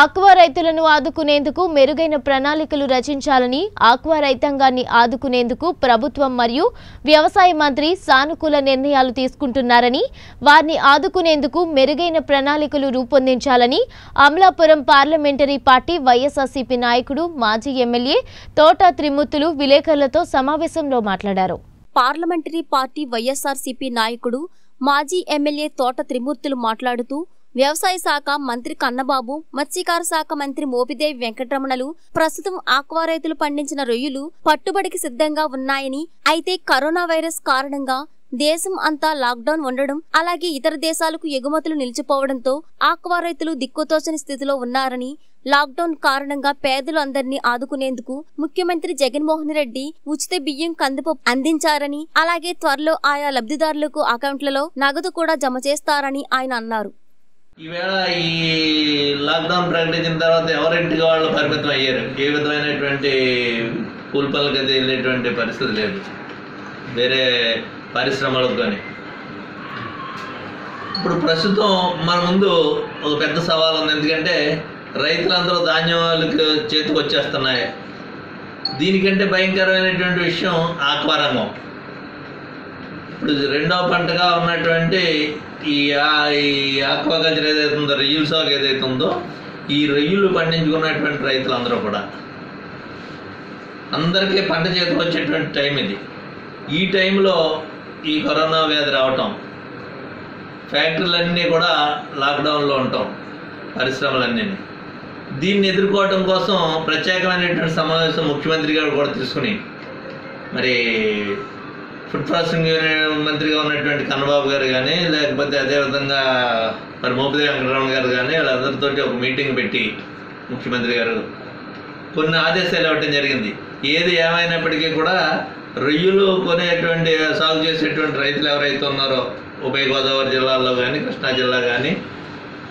Aqua రైతులను ఆదుకునేందుకు మెరుగైన ప్రణాళికలు రచించాలని ఆక్వా రైతాంగాన్ని ఆదుకునేందుకు ప్రభుత్వం మరియు వ్యవసాయ మంత్రి సానుకూల నిర్ణయాలు తీసుకుంటున్నారని వారిని ఆదుకునేందుకు మెరుగైన ప్రణాళికలు రూపొందించాలని అమలాపురం పార్లమెంటరీ పార్టీ వైఎస్ఆర్సీపీ నాయకుడు మాజీ ఎమ్మెల్యే తోట త్రిమూర్తులు విలేకరులతో సమావేశంలో మాట్లాడారు. పార్లమెంటరీ పార్టీ వైఎస్ఆర్సీపీ నాయకుడు మాజీ ఎమ్మెల్యే తోట త్రిమూర్తులు మాట్లాడుతూ వ్యవసాయ శాఖ మంత్రి కన్నబాబు, మత్స్యకార శాఖ మంత్రి మోపిదేవి వెంకటరమణలు ప్రస్తుతం ఆక్వా రైతులు పండించిన రొయ్యలు పట్టుబడికి సిద్ధంగా ఉన్నాయని, అయితే కరోనా వైరస్ కారణంగా దేశం అంతా లాక్డౌన్ ఉండడం, అలాగే ఇతర దేశాలకు ఎగుమతులు నిలిచిపోవడంతో ఆక్వా రైతులు దిక్కుతోచని స్థితిలో ఉన్నారని, లాక్డౌన్ కారణంగా పేదలు అందరినీ ఆదుకునేందుకు ముఖ్యమంత్రి జగన్ మోహన్ రెడ్డి ఉచిత బియ్యం, కందిపప్పు అందించారని, అలాగే త్వరలో ఆయా లబ్ధిదారులకు అకౌంట్లలో నగదు కూడా జమ చేస్తారని ఆయన అన్నారు. ఈవేళ ఈ లాక్డౌన్ ప్రకటించిన తర్వాత ఎవరింటికి వాళ్ళు పరిమితం అయ్యారు. ఏ విధమైనటువంటి కూలి పనులకు అయితే వెళ్ళేటువంటి పరిస్థితి లేదు, వేరే పరిశ్రమలకు కానీ. ఇప్పుడు ప్రస్తుతం మన ముందు ఒక పెద్ద సవాల్ ఉంది. ఎందుకంటే రైతులందరూ ధాన్యాలకు చేతికి వచ్చేస్తున్నాయి. దీనికంటే భయంకరమైనటువంటి విషయం ఆక్వారంగం. ఇప్పుడు రెండవ పంటగా ఉన్నటువంటి ఈ ఆక్వాకల్చర్ ఏదైతే ఉందో, రొయ్యల సాగు ఏదైతే ఉందో, ఈ రొయ్యలు పండించుకున్నటువంటి రైతులందరూ కూడా అందరికీ పంట చేతికి వచ్చేటువంటి టైం ఇది. ఈ టైంలో ఈ కరోనా వ్యాధి రావటం, ఫ్యాక్టరీలన్నీ కూడా లాక్డౌన్లో ఉంటాం, పరిశ్రమలన్నీ. దీన్ని ఎదుర్కోవటం కోసం ప్రత్యేకమైనటువంటి సమావేశం ముఖ్యమంత్రి గారు కూడా తీసుకుని, మరి ఫుడ్ ప్రాసెసింగ్ మంత్రిగా ఉన్నటువంటి కన్నబాబు గారు కానీ, లేకపోతే అదేవిధంగా మరి మోపిదేవి వెంకటరమణ గారు కానీ, వాళ్ళందరితో ఒక మీటింగ్ పెట్టి ముఖ్యమంత్రి గారు కొన్ని ఆదేశాలు ఇవ్వటం జరిగింది. ఏది ఏమైనప్పటికీ కూడా రొయ్యలు కొనేటువంటి, సాగు చేసేటువంటి రైతులు ఎవరైతే ఉన్నారో ఉభయ గోదావరి జిల్లాల్లో కానీ, కృష్ణా జిల్లా కానీ,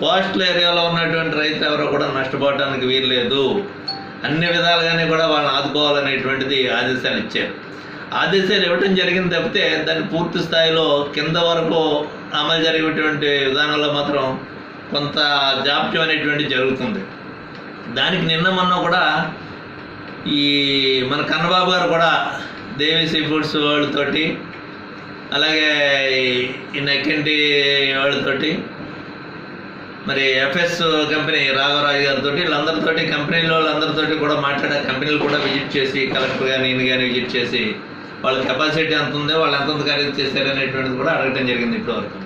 కోస్టల్ ఏరియాలో ఉన్నటువంటి రైతులు ఎవరో కూడా నష్టపోవడానికి వీల్లేదు, అన్ని విధాలుగానే కూడా వాళ్ళని ఆదుకోవాలనేటువంటిది ఆదేశాలు ఇచ్చారు. ఆదేశాలు ఇవ్వటం జరిగింది తప్పితే దాన్ని పూర్తి స్థాయిలో కింద వరకు అమలు జరిగేటువంటి విధానంలో మాత్రం కొంత జాప్యం అనేటువంటి జరుగుతుంది. దానికి నిన్న మొన్న కూడా ఈ మన కన్నబాబు గారు కూడా దేవి సీ ఫుడ్స్ వాళ్ళతోటి, అలాగే ఈ నక్కంటి వాళ్ళతోటి, మరి ఎఫ్ఎస్ కంపెనీ రాఘవరాజు గారితో, వీళ్ళందరితో కంపెనీల వాళ్ళందరితో కూడా మాట్లాడే, కంపెనీలు కూడా విజిట్ చేసి, కలెక్టర్ కానీ ఈయన కానీ విజిట్ చేసి వాళ్ళ కెపాసిటీ ఎంత ఉందో, వాళ్ళు ఎంత కరెక్ట్ చేశారు అనేటువంటిది కూడా అడగడం జరిగింది ఇప్పటివరకు.